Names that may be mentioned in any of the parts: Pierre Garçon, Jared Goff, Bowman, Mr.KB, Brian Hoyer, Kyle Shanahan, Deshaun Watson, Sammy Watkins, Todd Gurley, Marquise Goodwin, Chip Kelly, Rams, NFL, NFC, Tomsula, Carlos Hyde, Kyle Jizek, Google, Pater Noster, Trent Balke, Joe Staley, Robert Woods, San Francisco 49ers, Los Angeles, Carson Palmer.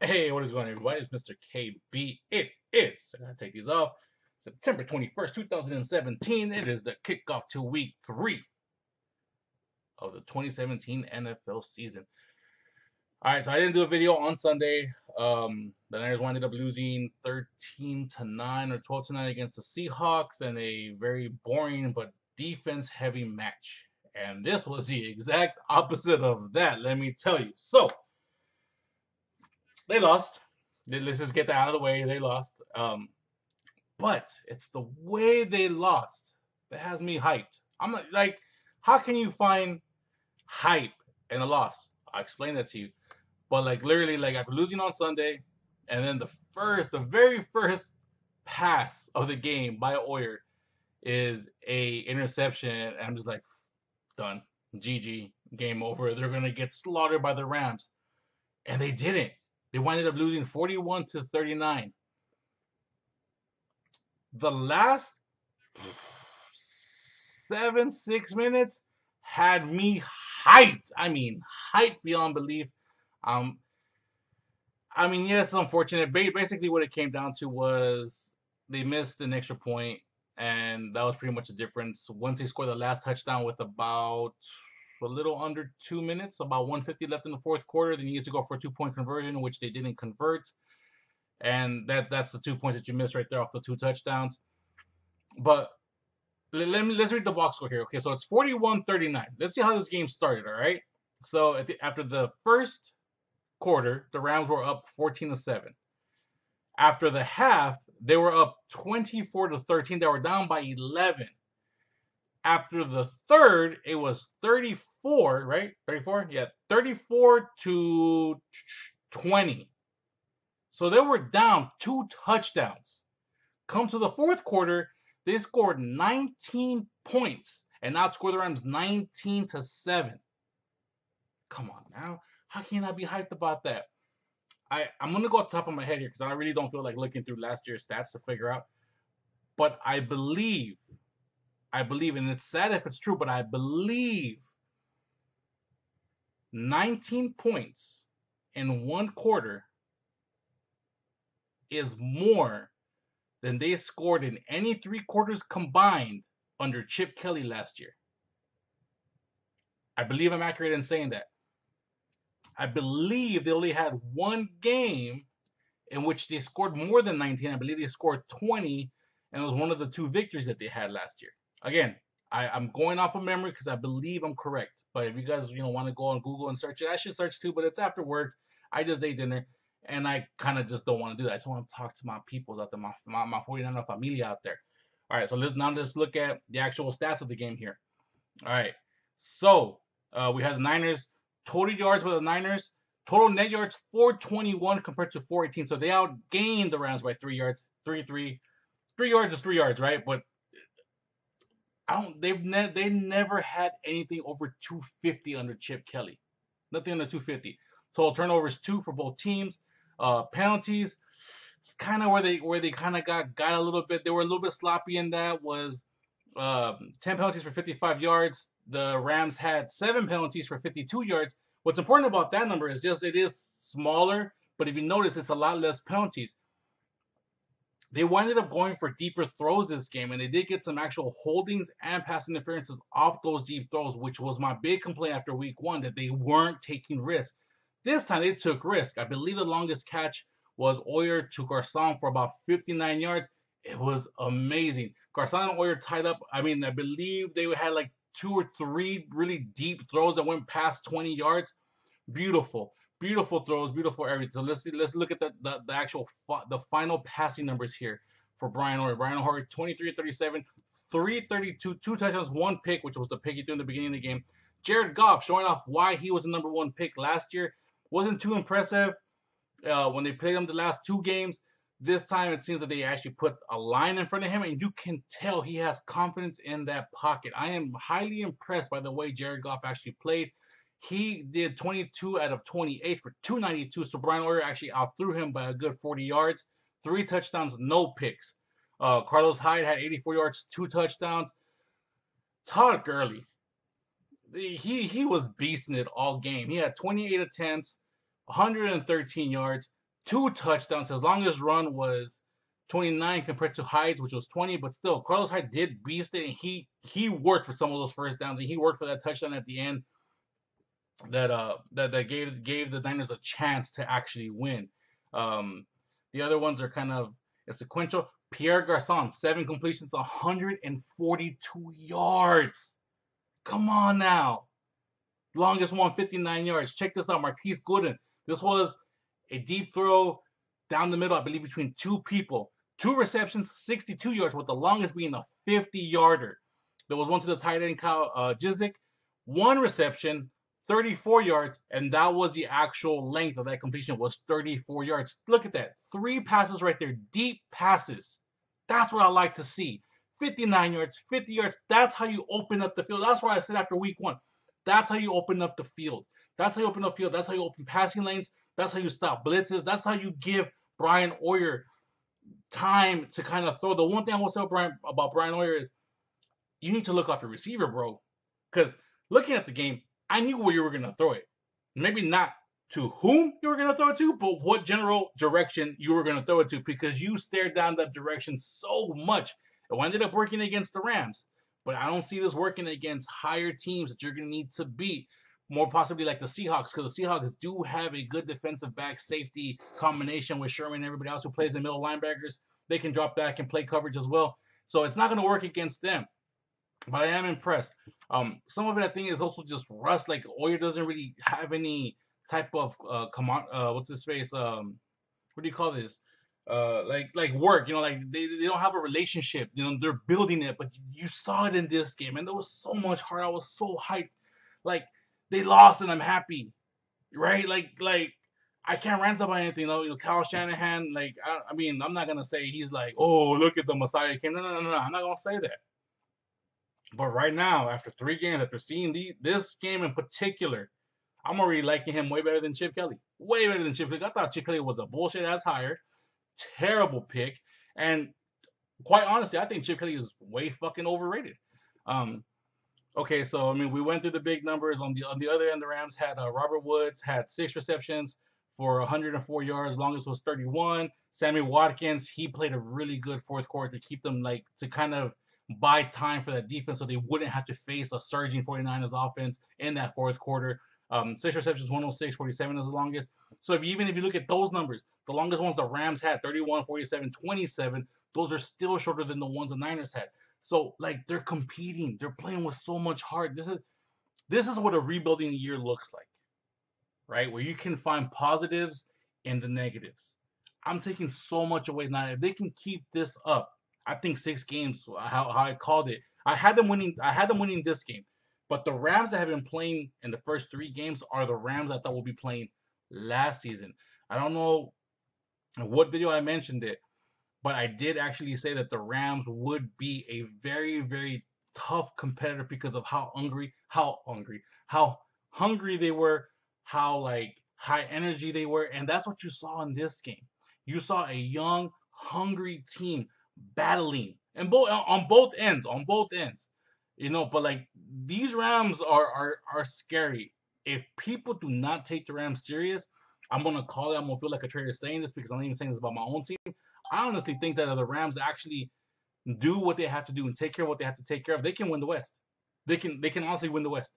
Hey, what is going on, everybody? It's Mr. KB. It is, I gotta take these off, September 21st, 2017. It is the kickoff to week 3 of the 2017 NFL season. All right, so I didn't do a video on Sunday. The Niners ended up losing 13-9 or 12-9 against the Seahawks in a very boring but defense-heavy match. And this was the exact opposite of that, let me tell you. So, they lost. Let's just get that out of the way. They lost. But it's the way they lost that has me hyped. I'm not, like, how can you find hype in a loss? I'll explain that to you. But, like, literally, like, after losing on Sunday, and then the very first pass of the game by Hoyer is a interception, and I'm just like, done. GG. Game over. They're going to get slaughtered by the Rams. And they didn't. They winded up losing 41-39. The last 7-6 minutes had me hyped. I mean, hyped beyond belief. I mean, yes, yeah, unfortunate. Basically, what it came down to was they missed an extra point, and that was pretty much the difference. Once they scored the last touchdown with about a little under 2 minutes, about 150 left in the fourth quarter, they needed to go for a two-point conversion, which they didn't convert, and that's the 2 points that you missed right there off the two touchdowns. But let's read the box score here. Okay, so it's 41-39. Let's see how this game started. All right, so after the first quarter, the Rams were up 14-7. After the half, they were up 24-13. They were down by 11. After the third, it was 34, right? 34? Yeah, 34-20. So they were down 2 touchdowns. Come to the fourth quarter, they scored 19 points and outscored the Rams 19-7. Come on now. How can you not be hyped about that? I'm going to go off the top of my head here because I really don't feel like looking through last year's stats to figure out. But I believe, and it's sad if it's true, but I believe 19 points in one quarter is more than they scored in any 3 quarters combined under Chip Kelly last year. I believe I'm accurate in saying that. I believe they only had one game in which they scored more than 19. I believe they scored 20, and it was one of the 2 victories that they had last year. Again, I'm going off of memory because I believe I'm correct. But if you guys, you know, want to go on Google and search it, I should search too, but it's after work. I just ate dinner, and I kind of just don't want to do that. I just want to talk to my peoples out there, my 49er familia out there. All right, so let's look at the actual stats of the game here. All right, so we have the Niners. Total yards with the Niners. Total net yards, 421 compared to 418. So they outgained the Rams by 3 yards, 3-3. 3 yards is 3 yards, right? But they never had anything over 250 under Chip Kelly. Nothing under 250. Total turnovers 2 for both teams. Penalties, it's kind of where they kind of got a little bit. They were a little bit sloppy in that. Was 10 penalties for 55 yards. The Rams had 7 penalties for 52 yards. What's important about that number is just it is smaller, but if you notice, it's a lot less penalties. They winded up going for deeper throws this game, and they did get some actual holdings and pass interferences off those deep throws, which was my big complaint after week 1, that they weren't taking risks. This time they took risk. I believe the longest catch was Hoyer to Garçon for about 59 yards. It was amazing. Garçon and Hoyer tied up. I mean, I believe they had like 2 or 3 really deep throws that went past 20 yards. Beautiful. Beautiful throws, beautiful everything. So let's look at the actual the final passing numbers here for Brian Hoyer. Brian Hoyer, 23-37, 332, 2 touchdowns, 1 pick, which was the pick he threw in the beginning of the game. Jared Goff, showing off why he was the #1 pick last year. Wasn't too impressive when they played him the last 2 games. This time it seems that they actually put a line in front of him, and you can tell he has confidence in that pocket. I am highly impressed by the way Jared Goff actually played. He did 22 out of 28 for 292, so Brian Hoyer actually outthrew him by a good 40 yards. 3 touchdowns, no picks. Carlos Hyde had 84 yards, 2 touchdowns. Todd Gurley, he was beasting it all game. He had 28 attempts, 113 yards, two touchdowns. His longest run was 29 compared to Hyde's, which was 20. But still, Carlos Hyde did beast it. And he worked for some of those first downs, and he worked for that touchdown at the end that gave the Niners a chance to actually win. The other ones are kind of sequential. Pierre Garçon, 7 completions, 142 yards. Come on now. Longest one, 59 yards. Check this out, Marquise Goodwin. This was a deep throw down the middle, I believe, between two people. 2 receptions, 62 yards, with the longest being a 50-yarder. There was one to the tight end, Kyle Jizek. 1 reception, 34 yards, and that was the actual length of that completion, was 34 yards. Look at that. 3 passes right there, deep passes. That's what I like to see. 59 yards, 50 yards. That's how you open up the field. That's why I said after week one, that's how you open up the field. That's how you open up the field. That's how you open passing lanes. That's how you stop blitzes. That's how you give Brian Hoyer time to kind of throw. The one thing I will say about Brian Hoyer is you need to look off your receiver, bro. Because looking at the game, I knew where you were going to throw it. Maybe not to whom you were going to throw it to, but what general direction you were going to throw it to, because you stared down that direction so much. It ended up working against the Rams, but I don't see this working against higher teams that you're going to need to beat, more possibly like the Seahawks, because the Seahawks do have a good defensive back safety combination with Sherman and everybody else who plays in middle linebackers. They can drop back and play coverage as well. So it's not going to work against them. But I am impressed. Some of it, I think, is also just rust. Like, Hoyer doesn't really have any type of work. You know, like they don't have a relationship. You know, they're building it, but you saw it in this game, and there was so much heart. I was so hyped. Like, they lost, and I'm happy, right? Like I can't rant about anything. You know, Kyle Shanahan. Like, I mean, I'm not gonna say he's like, oh, look at the Messiah came. No. I'm not gonna say that. But right now, after 3 games, after seeing this game in particular, I'm already liking him way better than Chip Kelly. Way better than Chip Kelly. I thought Chip Kelly was a bullshit-ass hire. Terrible pick. And quite honestly, I think Chip Kelly is way fucking overrated. Okay, so, I mean, we went through the big numbers. On the other end, the Rams had Robert Woods, had 6 receptions for 104 yards. Longest was 31. Sammy Watkins, he played a really good fourth quarter to keep them, like, to kind of buy time for that defense so they wouldn't have to face a surging 49ers offense in that fourth quarter. 6 receptions, 106, 47 is the longest. So if you look at those numbers, the longest ones the Rams had, 31, 47, 27, those are still shorter than the ones the Niners had. So, like, they're competing. They're playing with so much heart. This is what a rebuilding year looks like, right? Where you can find positives and the negatives. I'm taking so much away now. If they can keep this up, I think 6 games, how I called it. I had them winning this game. But the Rams that have been playing in the first 3 games are the Rams I thought will be playing last season. I don't know what video I mentioned it, but I did actually say that the Rams would be a very, very tough competitor because of how hungry they were, how like high energy they were. And that's what you saw in this game. You saw a young, hungry team battling and on both ends, you know. But like, these Rams are scary. If people do not take the Rams serious, I'm gonna call it. I'm gonna feel like a traitor saying this because I'm not even saying this about my own team. I honestly think that if the Rams actually do what they have to do and take care of what they have to take care of, they can win the West. They can honestly win the West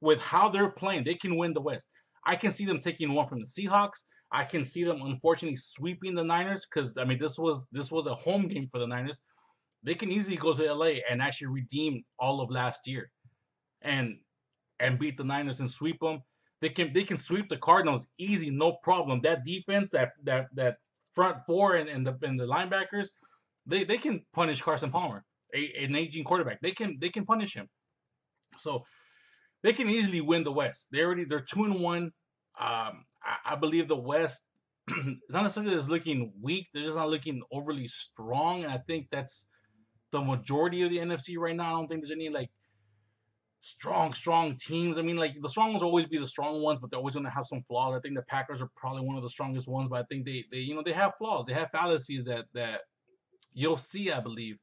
with how they're playing. They can win the West. I can see them taking one from the Seahawks. I can see them, unfortunately, sweeping the Niners because, I mean, this was a home game for the Niners. They can easily go to L.A. and actually redeem all of last year and beat the Niners and sweep them. They can sweep the Cardinals easy, no problem. That defense, that front four and the linebackers, they can punish Carson Palmer, an aging quarterback. They can punish him. So they can easily win the West. They're 2-1. I believe the West is not necessarily just looking weak. They're just not looking overly strong. And I think that's the majority of the NFC right now. I don't think there's any, like, strong teams. I mean, like, the strong ones will always be the strong ones, but they're always going to have some flaws. I think the Packers are probably one of the strongest ones, but I think they have flaws. They have fallacies that you'll see, I believe,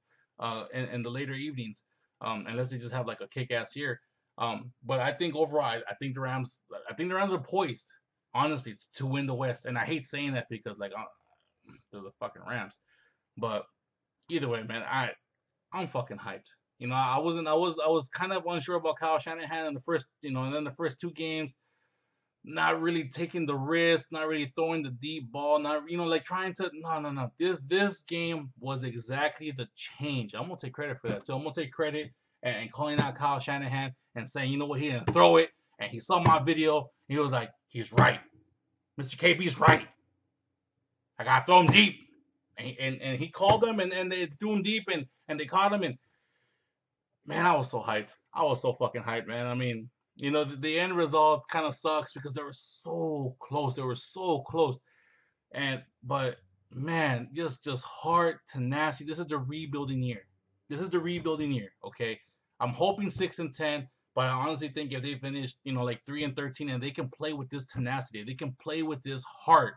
in the later evenings, unless they just have, like, a kick-ass year. But I think overall, I think the Rams are poised. honestly, to win the West. And I hate saying that because, like, they're the fucking Rams. But either way, man, I'm fucking hyped. You know, I was kind of unsure about Kyle Shanahan in the first, and then the first two games, not really taking the risk, not really throwing the deep ball, not, like trying to, no. This game was exactly the change. I'm going to take credit for that. So I'm going to take credit and calling out Kyle Shanahan and saying, you know what, he didn't throw it. And he saw my video. He was like, he's right. Mr.KB's right. I got to throw him deep. And he called them and they threw him deep and they caught him. And man, I was so hyped. I was so fucking hyped, man. I mean, the end result kind of sucks because they were so close. But man, just hard, tenacity. This is the rebuilding year. Okay. I'm hoping 6-10, but I honestly think if they finish, like 3-13 and they can play with this tenacity, they can play with this heart.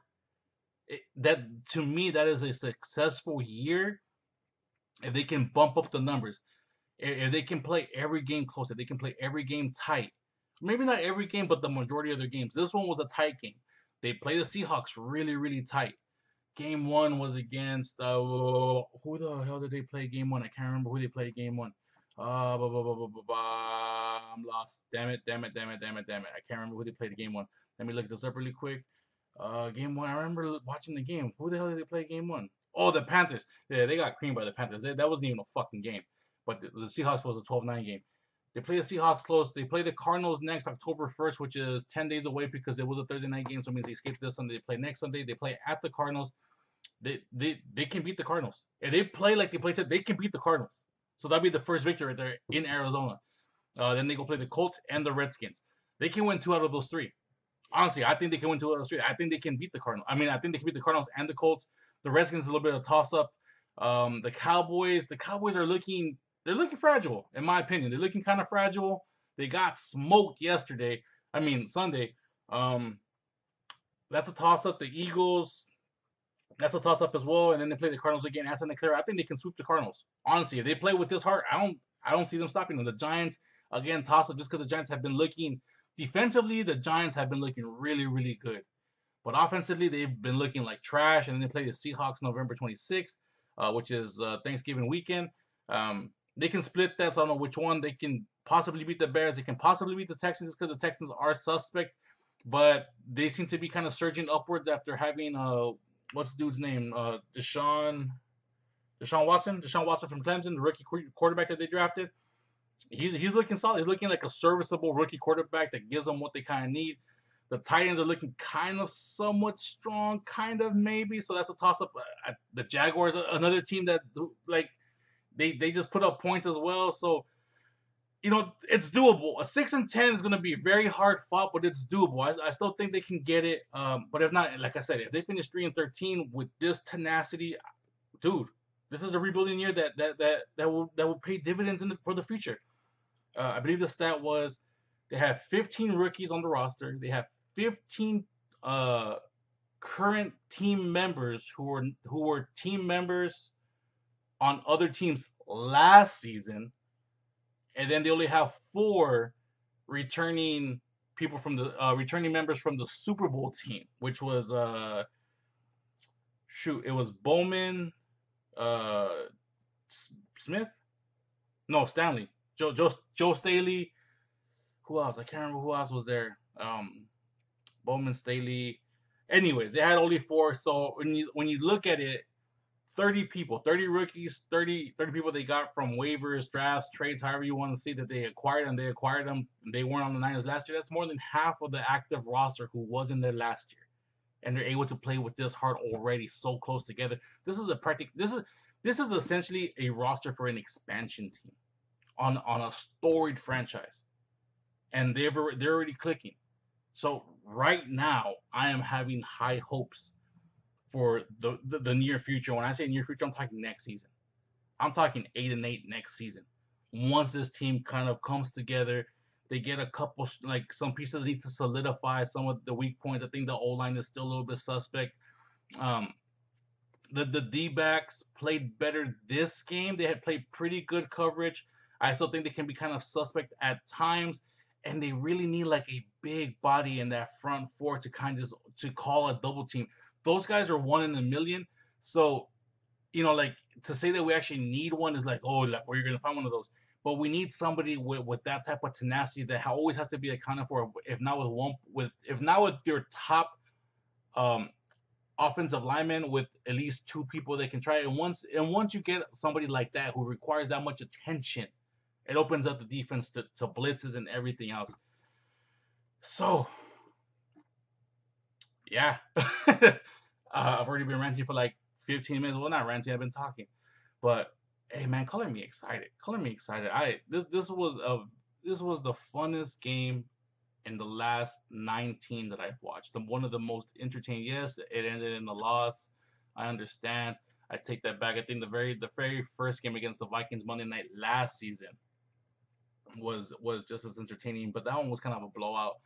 That to me, that is a successful year. If they can bump up the numbers, if they can play every game close, if they can play every game tight, maybe not every game, but the majority of their games. This one was a tight game. They played the Seahawks really, really tight. Game one was against who the hell did they play game one? I can't remember who they played game one. I'm lost. Damn it. I can't remember who they played game one. Let me look this up really quick. Game one. I remember watching the game. Who the hell did they play game one? Oh, the Panthers. Yeah, they got creamed by the Panthers. That wasn't even a fucking game. But the Seahawks was a 12-9 game. They play the Seahawks close. They play the Cardinals next October 1st, which is 10 days away because it was a Thursday night game, so it means they skipped this Sunday. They play next Sunday. They play at the Cardinals. They can beat the Cardinals. If they play like they played today, they can beat the Cardinals. So that'd be the first victory right there in Arizona. Then they go play the Colts and the Redskins. They can win two out of those three. Honestly, I think they can win two out of those three. I think they can beat the Cardinals. I think they can beat the Cardinals and the Colts. The Redskins is a little bit of a toss-up. The Cowboys are looking... They're looking fragile, in my opinion. They're looking kind of fragile. They got smoked yesterday. I mean, Sunday. That's a toss-up. The Eagles, that's a toss-up as well. And then they play the Cardinals again. As in I think they can sweep the Cardinals. Honestly, if they play with this heart, I don't see them stopping them. The Giants, again, toss-up just because the Giants have been looking. Defensively, the Giants have been looking really, really good. But offensively, they've been looking like trash. And then they play the Seahawks November 26th, which is Thanksgiving weekend. They can split that, so I don't know which one. They can possibly beat the Bears. They can possibly beat the Texans because the Texans are suspect. But they seem to be kind of surging upwards after having, what's the dude's name? Deshaun Watson. Deshaun Watson from Clemson, the rookie quarterback that they drafted. He's looking solid. He's looking like a serviceable rookie quarterback that gives them what they kind of need. The Titans are looking kind of somewhat strong, kind of maybe. So that's a toss-up. The Jaguars, another team that, like, They just put up points as well, so it's doable. A 6-10 is going to be very hard fought, but it's doable. I still think they can get it. But if not, like I said, if they finish 3-13 with this tenacity, dude, this is the rebuilding year that will pay dividends for the future. I believe the stat was they have 15 rookies on the roster. They have 15 current team members who were team members on other teams last season, and then they only have 4 returning people from the returning members from the Super Bowl team, which was it was Bowman, Smith, no Stanley, Joe Staley. Who else? I can't remember who else was there. Bowman, Staley. Anyways, they had only 4. So when you look at it. 30 people, 30 rookies, 30 people they got from waivers, drafts, trades, however you want to see that they acquired them. They weren't on the Niners last year. That's more than half of the active roster who wasn't there last year. And they're able to play with this heart already so close together. This is essentially a roster for an expansion team on a storied franchise. And they're already clicking. So right now, I am having high hopes for the near future. When I say near future, I'm talking next season. I'm talking 8-8 next season. Once this team kind of comes together, they get a couple, like some pieces that need to solidify some of the weak points. I think the O-line is still a little bit suspect. The D-backs played better this game. They had played pretty good coverage. I still think they can be kind of suspect at times. and they really need like a big body in that front four to kind of just to call a double team. Those guys are one in a million. So, you know, like to say that we actually need one is like, oh, like, where you're going to find one of those. But we need somebody with that type of tenacity that always has to be accounted for, if not with one, with if not with your top offensive lineman, with at least two people they can try. And once you get somebody like that who requires that much attention, it opens up the defense to blitzes and everything else. So, yeah. I've already been ranting for like 15 minutes. Well, not ranting. I've been talking. But hey, man, color me excited. Color me excited. This was the funnest game in the last 19 that I've watched. One of the most entertaining. Yes, it ended in a loss. I understand. I take that back. I think the very first game against the Vikings Monday night last season was just as entertaining, but that one was kind of a blowout.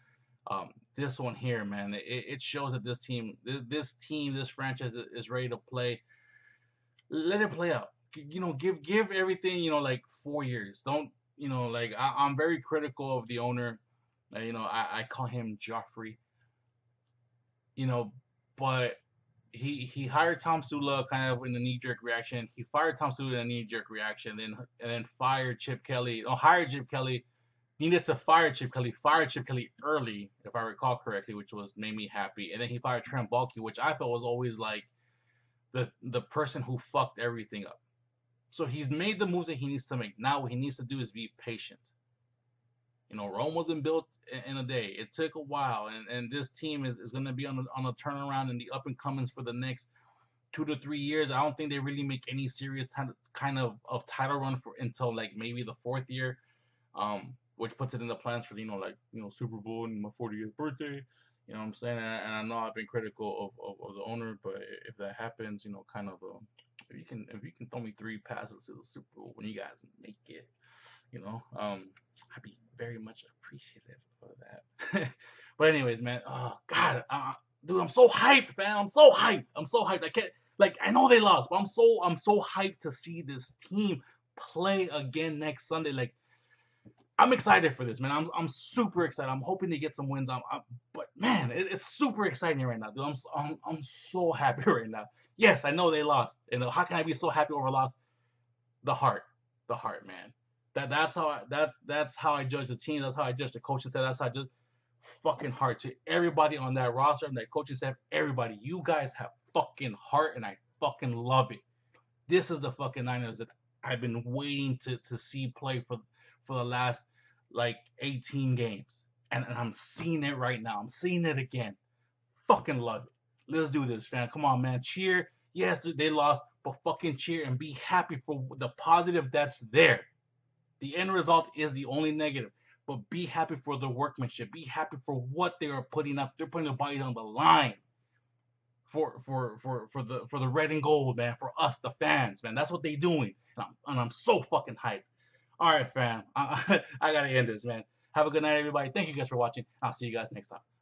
This one here, man, it shows that this franchise is ready to play. Let it play out. You know, give everything, you know, like 4 years. Don't, you know, like I'm very critical of the owner. You know, I call him Joffrey. You know, but he hired Tomsula kind of in a knee-jerk reaction. He fired Tomsula in a knee-jerk reaction, and then fired Chip Kelly. Oh, hired Chip Kelly. Needed to fire Chip Kelly. Fired Chip Kelly early, if I recall correctly, which made me happy. And then he fired Trent Balke, which I felt was always like the person who fucked everything up. So he's made the moves that he needs to make. Now what he needs to do is be patient. You know, Rome wasn't built in a day. It took a while, and this team is going to be on a turnaround in the up and comings for the next 2 to 3 years. I don't think they really make any serious kind of title run for until like maybe the fourth year, which puts it in the plans for, you know, like, you know, Super Bowl and my 40th birthday. You know what I'm saying? And I know I've been critical of the owner, but if that happens, you know, kind of if you can throw me 3 passes to the Super Bowl when you guys make it, you know, I'd be very much appreciative for that. But anyways, man, oh God, dude, I'm so hyped, fam. I'm so hyped. I can't, like, I know they lost, but I'm so hyped to see this team play again next Sunday. Like, I'm excited for this, man. I'm super excited. I'm hoping to get some wins. But man, it's super exciting right now, dude. I'm so happy right now. Yes, I know they lost. You know, how can I be so happy over a loss? The heart, man. That's how I judge the team. That's how I judge the coaching staff. That's how I judge fucking heart to everybody on that roster and that coaching staff. Everybody, you guys have fucking heart, and I fucking love it. This is the fucking Niners that I've been waiting to see play for the last, like, 18 games. And I'm seeing it right now. I'm seeing it again. Fucking love it. Let's do this, fam. Come on, man. Cheer. Yes, they lost, but fucking cheer and be happy for the positive that's there. The end result is the only negative. But be happy for the workmanship. Be happy for what they are putting up. They're putting their bodies on the line for the red and gold, man. For us, the fans, man. That's what they're doing. And I'm so fucking hyped. All right, fam. I gotta end this, man. Have a good night, everybody. Thank you guys for watching. I'll see you guys next time.